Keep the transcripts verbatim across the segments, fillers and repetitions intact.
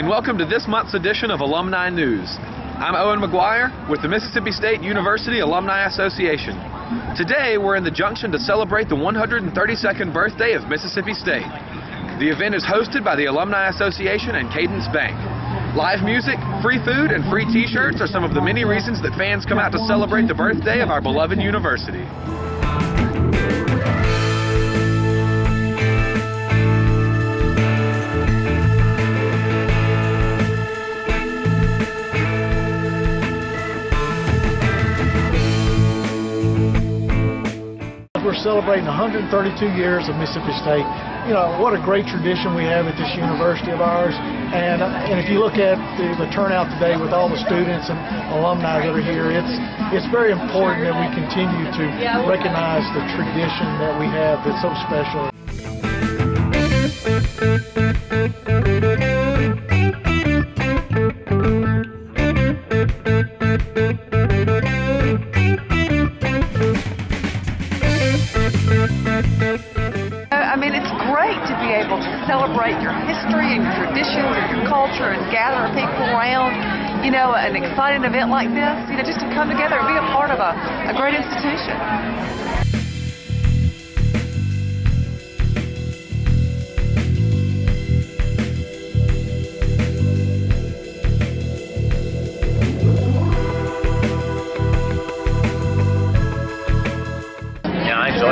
and welcome to this month's edition of Alumni News. I'm Owen McGuire with the Mississippi State University Alumni Association. Today we're in the Junction to celebrate the one hundred thirty-second birthday of Mississippi State. The event is hosted by the Alumni Association and Cadence Bank. Live music, free food, and free t-shirts are some of the many reasons that fans come out to celebrate the birthday of our beloved university. We're celebrating one hundred thirty-two years of Mississippi State. You know, what a great tradition we have at this university of ours. And, and if you look at the, the turnout today with all the students and alumni that are here, it's, it's very important that we continue to recognize the tradition that we have that's so special. I mean, it's great to be able to celebrate your history and your traditions and your culture and gather people around, you know, an exciting event like this, you know, just to come together and be a part of a, a great institution.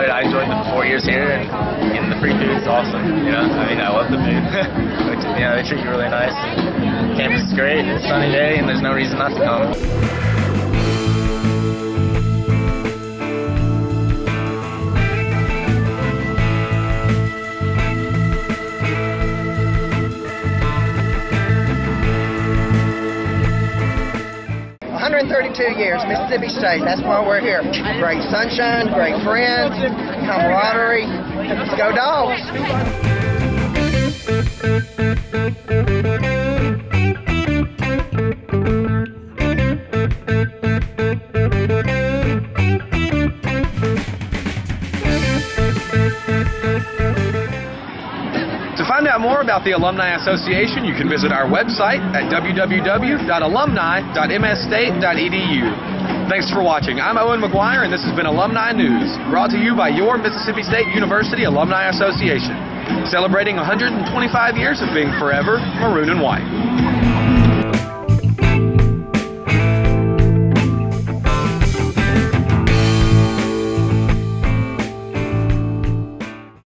I enjoyed the four years here, and getting the free food is awesome, you know? I mean, I love the food. You know, they treat you really nice. Campus is great, it's a sunny day, and there's no reason not to come. one hundred thirty-two years, Mississippi State, that's why we're here. Great sunshine, great friends, camaraderie. Let's go Dogs! To find out more about the Alumni Association, you can visit our website at w w w dot alumni dot m s state dot e d u. Thanks for watching. I'm Owen McGuire, and this has been Alumni News, brought to you by your Mississippi State University Alumni Association, celebrating one hundred twenty-five years of being forever maroon and white.